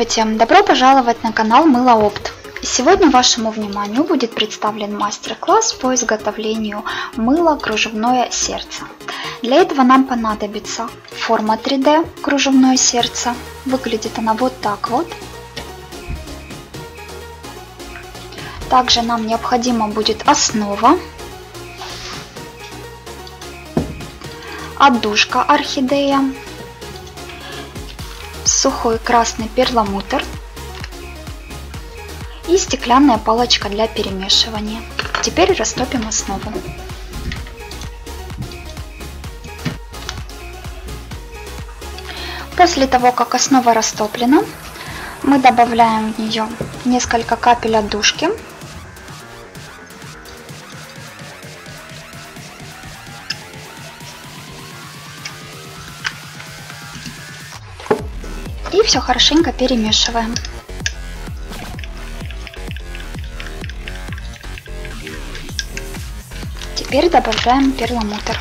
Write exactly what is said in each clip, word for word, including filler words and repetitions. Здравствуйте! Добро пожаловать на канал Мыло Опт. Сегодня вашему вниманию будет представлен мастер-класс по изготовлению мыла кружевное сердце. Для этого нам понадобится форма три дэ кружевное сердце. Выглядит она вот так вот. Также нам необходима будет основа, отдушка орхидея, сухой красный перламутр и стеклянная палочка для перемешивания. Теперь растопим основу. После того, как основа растоплена, мы добавляем в нее несколько капель отдушки. И все хорошенько перемешиваем. Теперь добавляем перламутр.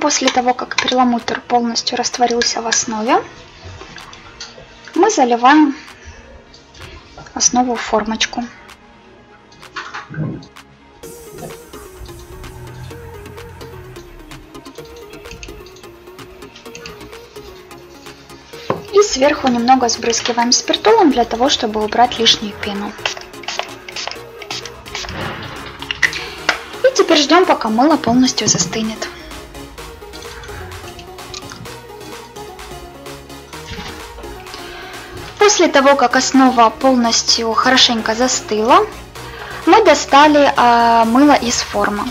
После того, как перламутр полностью растворился в основе, мы заливаем основу в формочку. И сверху немного сбрызгиваем спиртолом для того, чтобы убрать лишнюю пену. И теперь ждем, пока мыло полностью застынет. После того, как основа полностью хорошенько застыла, мы достали э, мыло из формы.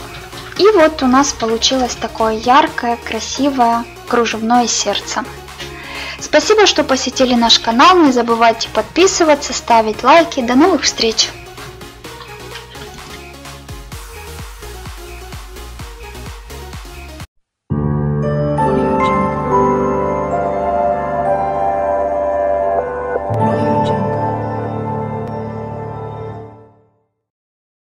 И вот у нас получилось такое яркое, красивое кружевное сердце. Спасибо, что посетили наш канал. Не забывайте подписываться, ставить лайки. До новых встреч!